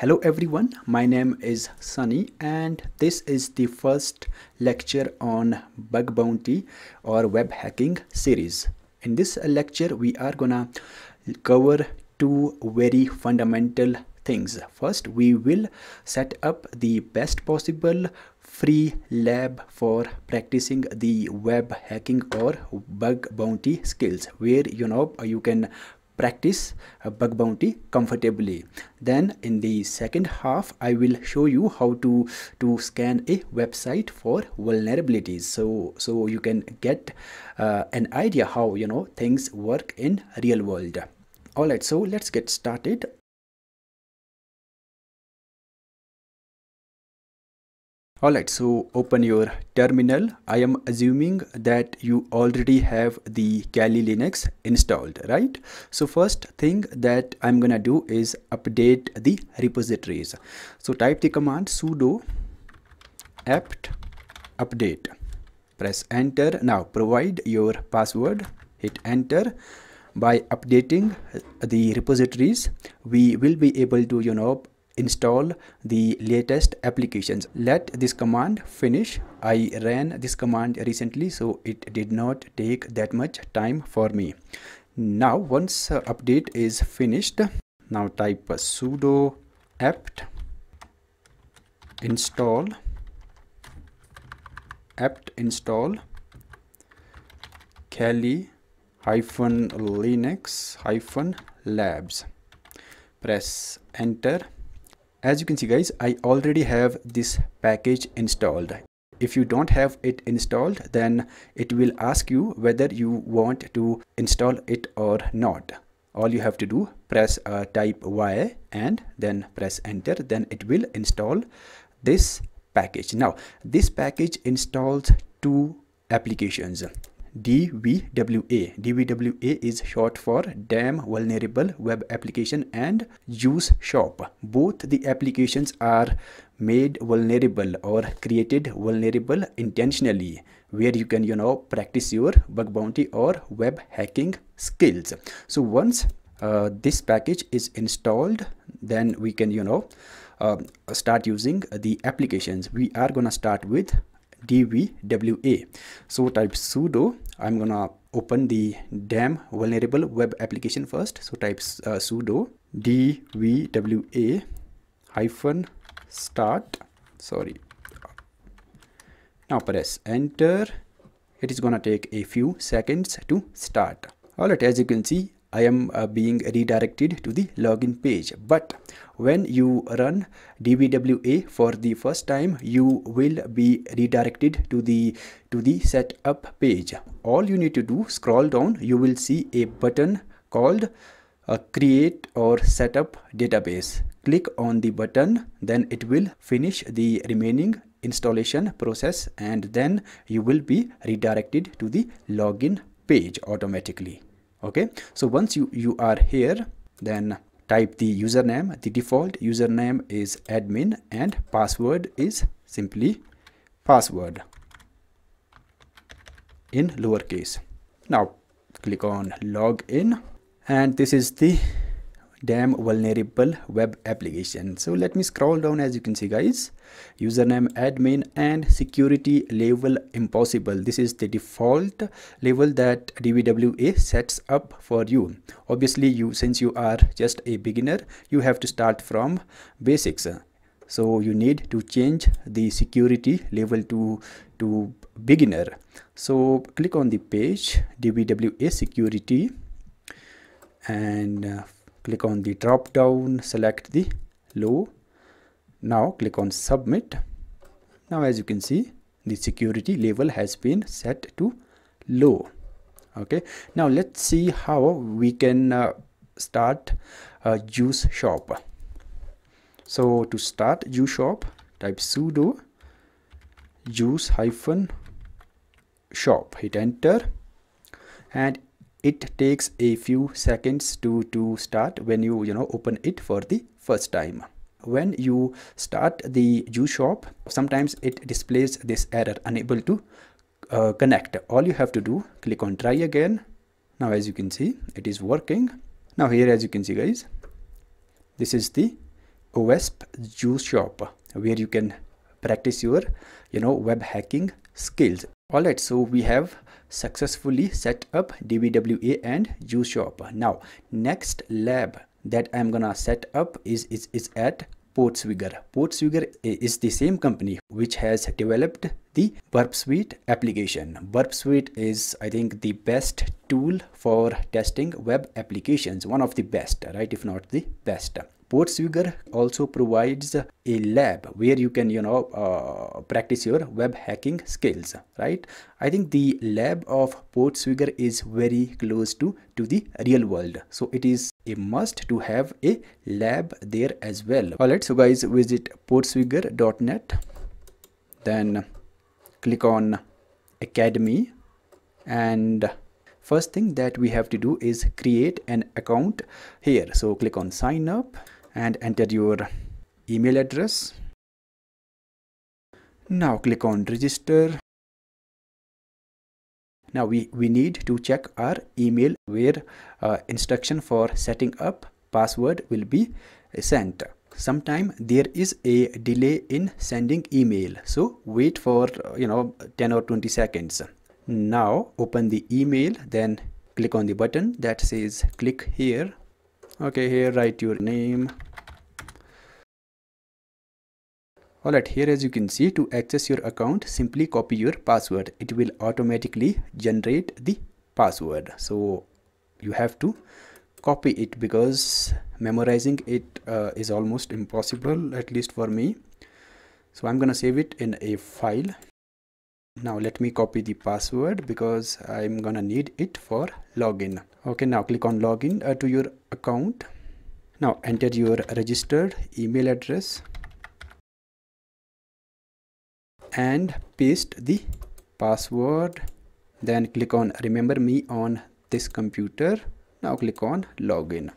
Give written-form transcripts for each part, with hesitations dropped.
Hello everyone, my name is Sunny and this is the first lecture on bug bounty or web hacking series. In this lecture we are gonna cover two very fundamental things. First, we will set up the best possible free lab for practicing the web hacking or bug bounty skills, where you can practice bug bounty comfortably. Then in the second half I will show you how to scan a website for vulnerabilities, so you can get an idea how things work in real world. All right, so let's get started. Alright, so open your terminal. I am assuming that you already have the Kali Linux installed, right? So first thing that I'm gonna do is update the repositories. So type the command sudo apt update. Press enter. Now provide your password. Hit enter. By updating the repositories, we will be able to, install the latest applications. Let this command finish. I ran this command recently, so it did not take that much time for me. Now once update is finished, now type sudo apt install kali-linux-labs. Press enter. As you can see guys, I already have this package installed. If you don't have it installed, then it will ask you whether you want to install it or not. All you have to do, press type Y and then press enter, then it will install this package. Now this package installs two applications. DVWA is short for Damn Vulnerable Web Application, and Juice Shop. Both the applications are made vulnerable or created vulnerable intentionally, where you can practice your bug bounty or web hacking skills. So once this package is installed, then we can start using the applications. We are gonna start with DVWA. So type sudo, I'm gonna open the Damn Vulnerable Web Application first. So type sudo DVWA start. Now press enter. It is gonna take a few seconds to start. Alright, as you can see, I am being redirected to the login page. But when you run DVWA for the first time, you will be redirected to the setup page. All you need to do, scroll down, you will see a button called create or setup database. Click on the button, then it will finish the remaining installation process, and then you will be redirected to the login page automatically. Okay, so once you are here, then type the username. The default username is admin and password is simply password in lowercase. Now click on login, and this is the Damn Vulnerable Web Application. So let me scroll down. As you can see guys, username admin and security level impossible. This is the default level that DVWA sets up for you. Obviously since you are just a beginner, you have to start from basics. So you need to change the security level to beginner. So click on the page DVWA security and click on the drop down, select the low. Now click on submit. Now as you can see, the security level has been set to low. Okay, now let's see how we can start a Juice Shop. So to start Juice Shop, type sudo juice-shop, hit enter, and it takes a few seconds to start when you open it for the first time. When you start the Juice Shop, sometimes it displays this error, unable to connect. All you have to do, click on try again. Now as you can see, it is working. Now here as you can see guys, this is the OWASP Juice Shop, where you can practice your web hacking skills. Alright, so we have successfully set up DVWA and Juice Shop. Now next lab that I'm gonna set up is at Portswigger. Portswigger is the same company which has developed the Burp Suite application. Burp Suite is, I think, the best tool for testing web applications, one of the best, right, if not the best. Portswigger also provides a lab where you can practice your web hacking skills, right? I think the lab of Portswigger is very close to the real world, so it is a must to have a lab there as well. Alright, so guys, visit portswigger.net, then click on Academy, and first thing that we have to do is create an account here. So click on sign up and enter your email address. Now click on register. Now we need to check our email where instruction for setting up password will be sent. Sometime there is a delay in sending email, so wait for 10 or 20 seconds. Now open the email, then click on the button that says click here. Okay, here write your name. Alright, here as you can see, to access your account, simply copy your password. It will automatically generate the password. So you have to copy it because memorizing it is almost impossible, at least for me. So I'm gonna save it in a file. Now let me copy the password because I'm gonna need it for login. Okay, now click on login to your account. Now enter your registered email address and paste the password, then click on remember me on this computer. Now click on login.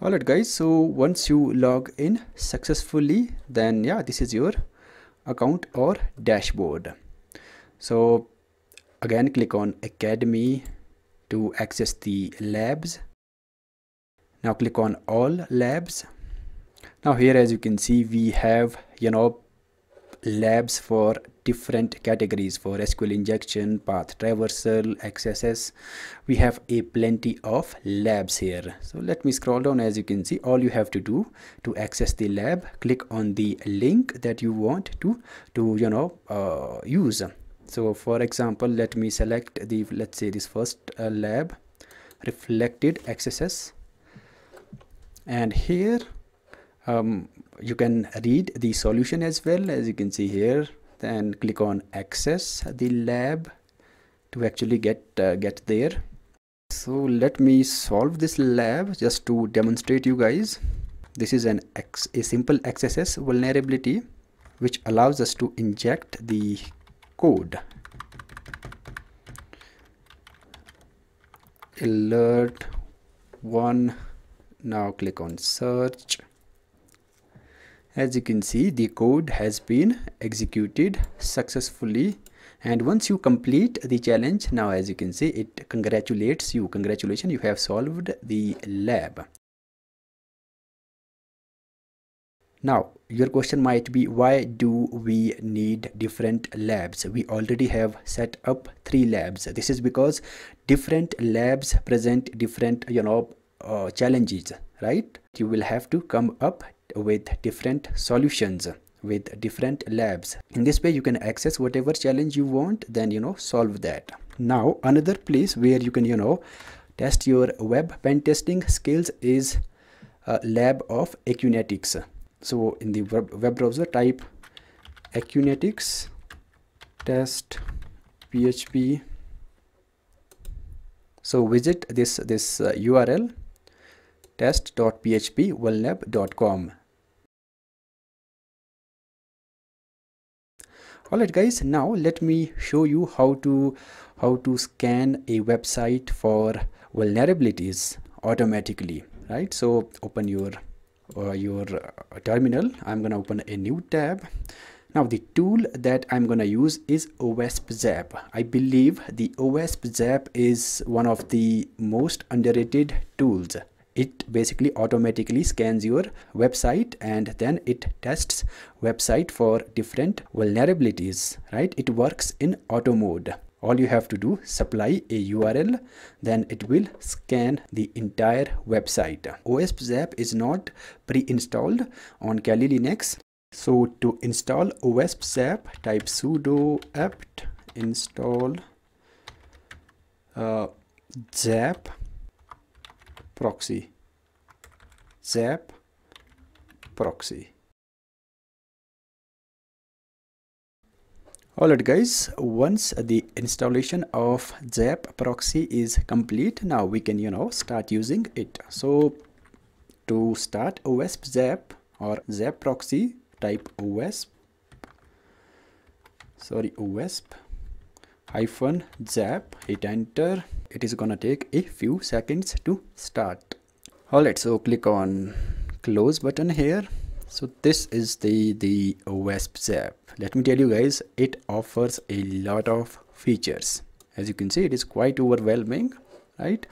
Alright guys, so once you log in successfully, then yeah, this is your account or dashboard. So again click on Academy to access the labs. Now click on all labs. Now here as you can see, we have labs for different categories, for SQL injection, path traversal, XSS. We have a plenty of labs here. So let me scroll down. As you can see, all you have to do to access the lab, click on the link that you want to use. So for example, let me select the, let's say this first lab, reflected XSS, and here you can read the solution as well, as you can see here. Then click on access the lab to actually get there. So let me solve this lab just to demonstrate you guys. This is a simple XSS vulnerability which allows us to inject the code. Alert 1. Now click on search. As you can see, the code has been executed successfully, and once you complete the challenge, now as you can see, it congratulates you. Congratulations, you have solved the lab. Now your question might be, why do we need different labs? We already have set up 3 labs. This is because different labs present different challenges, right? You will have to come up with different solutions with different labs. In this way you can access whatever challenge you want, then solve that. Now another place where you can test your web pen testing skills is lab of Acunetix. So in the web browser, type Acunetix test PHP. So visit this URL, test.phpvulneb.com. Alright guys, now let me show you how to scan a website for vulnerabilities automatically, right? So open your terminal. I'm gonna open a new tab. Now the tool that I'm gonna use is OWASP ZAP. I believe the OWASP ZAP is one of the most underrated tools it basically automatically scans your website and then it tests website for different vulnerabilities, right? It works in auto mode. All you have to do, supply a URL, then it will scan the entire website. OWASP ZAP is not pre-installed on Kali Linux. So to install OWASP ZAP, type sudo apt install zap proxy, zap proxy. Alright guys, once the installation of ZAP proxy is complete, now we can, you know, start using it. So to start OWASP ZAP or ZAP proxy, type OWASP -zap, hit enter. It is gonna take a few seconds to start. Alright, so click on close button here. So this is the OWASP ZAP. Let me tell you guys, it offers a lot of features. As you can see, it is quite overwhelming, right?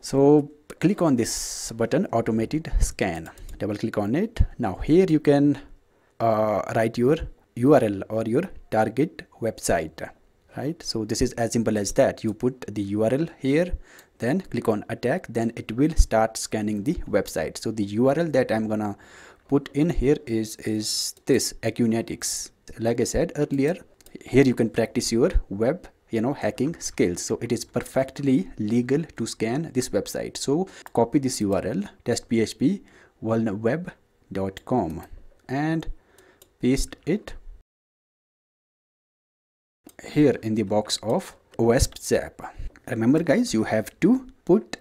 So click on this button, automated scan. Double click on it. Now here you can write your URL or your target website, right? So this is as simple as that. You put the URL here, then click on attack, then it will start scanning the website. So the URL that I'm gonna put in here is this Acunetix. Like I said earlier, here you can practice your web, you know, hacking skills. So it is perfectly legal to scan this website. So copy this URL, testphp vulnerweb.com, and paste it here in the box of OWASP ZAP. Remember guys, you have to put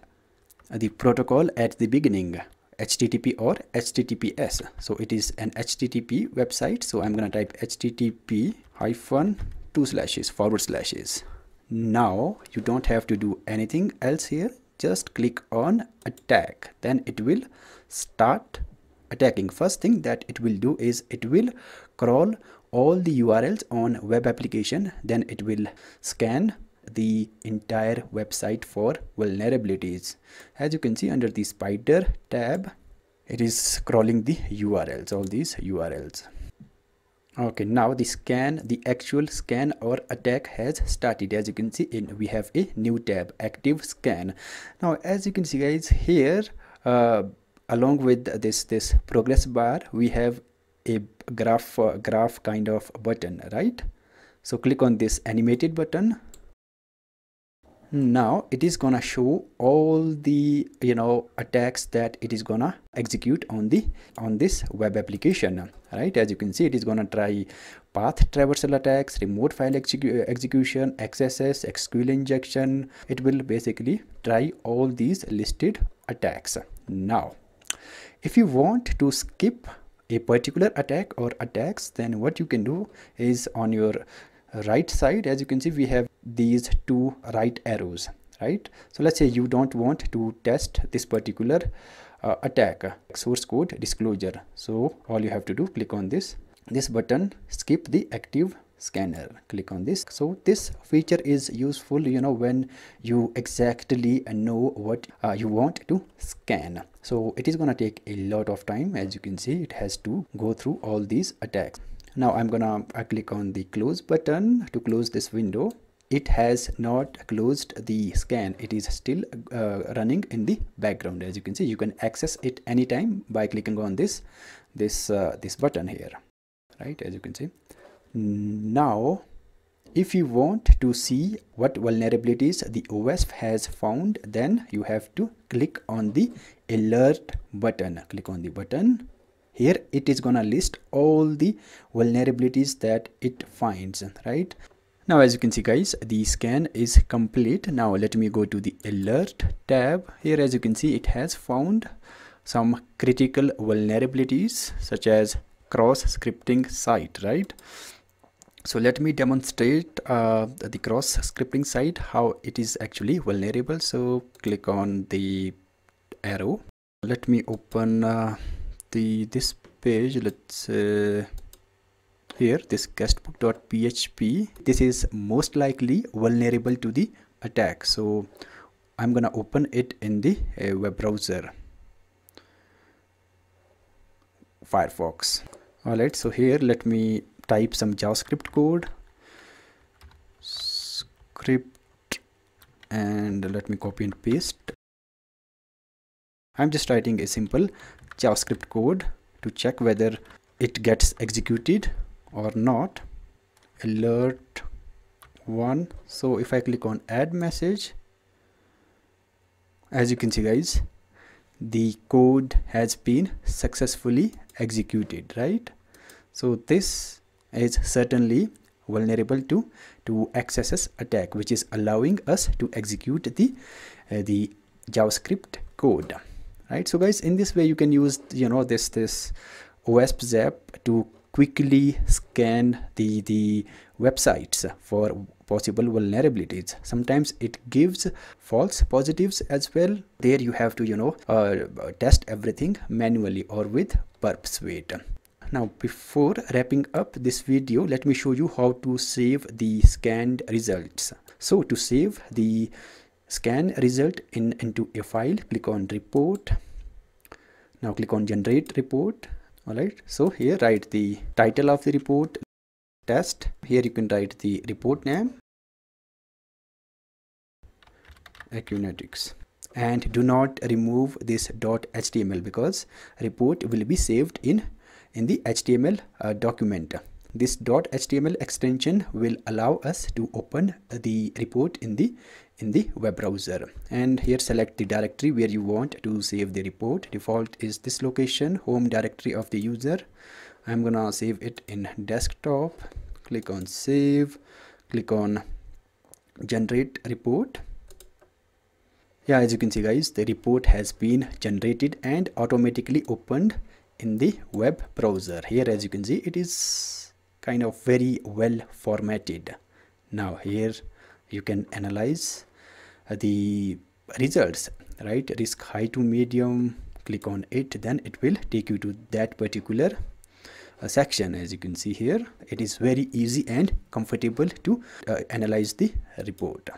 the protocol at the beginning, HTTP or HTTPS. So it is an HTTP website. So I'm gonna type http:/// Now you don't have to do anything else here. Just click on attack. Then it will start attacking. First thing that it will do is it will crawl all the URLs on web application. Then it will scan the entire website for vulnerabilities. As you can see under the spider tab, it is crawling the URLs, all these URLs. Okay, now the scan, the actual scan or attack has started. As you can see, we have a new tab, active scan. Now as you can see guys, here along with this progress bar, we have a graph kind of button, right? So click on this animated button. Now it is gonna show all the, you know, attacks that it is gonna execute on this web application, right? As you can see, it is gonna try path traversal attacks, remote file execution, XSS, SQL injection. It will basically try all these listed attacks. Now if you want to skip a particular attack or attacks, then what you can do is on your right side, as you can see, we have these two right arrows, right? So let's say you don't want to test this particular attack, source code disclosure. So all you have to do, click on this button, skip the active scanner, click on this. So this feature is useful, you know, when you exactly know what you want to scan. So it is gonna take a lot of time. As you can see, it has to go through all these attacks. Now I'm gonna click on the close button to close this window. It has not closed the scan. It is still running in the background. As you can see, you can access it anytime by clicking on this button here, right? As you can see. Now if you want to see what vulnerabilities the OWASP has found, then you have to click on the alert button. Click on the button. Here it is gonna list all the vulnerabilities that it finds, right? Now as you can see guys, the scan is complete. Now let me go to the alert tab. Here as you can see, it has found some critical vulnerabilities such as cross scripting site, right? So let me demonstrate the cross scripting site, how it is actually vulnerable. So click on the arrow. Let me open this page. Let's here, this guestbook.php. This is most likely vulnerable to the attack. So I'm gonna open it in the web browser, Firefox. Alright, so here let me type some JavaScript code, script, and let me copy and paste. I'm just writing a simple JavaScript code to check whether it gets executed or not. Alert 1. So if I click on add message, as you can see guys, the code has been successfully executed, right? So this is certainly vulnerable to XSS attack, which is allowing us to execute the JavaScript code, right? So guys, in this way you can use, you know, this OWASP ZAP to quickly scan the websites for possible vulnerabilities. Sometimes it gives false positives as well. There you have to, you know, test everything manually or with Burp Suite. Now, before wrapping up this video, let me show you how to save the scanned results. So to save the scan result into a file, click on report. Now click on generate report. Alright, so here write the title of the report, test. Here you can write the report name, Acunetix, and do not remove this .html because report will be saved in the HTML document. This .html extension will allow us to open the report in the web browser, and here select the directory where you want to save the report. Default is this location, home directory of the user. I'm gonna save it in desktop. Click on save, click on generate report. Yeah, as you can see guys, the report has been generated and automatically opened in the web browser. Here as you can see, it is kind of very well formatted. Now here you can analyze the results, right? Risk high to medium, click on it, then it will take you to that particular section. As you can see here, it is very easy and comfortable to analyze the report.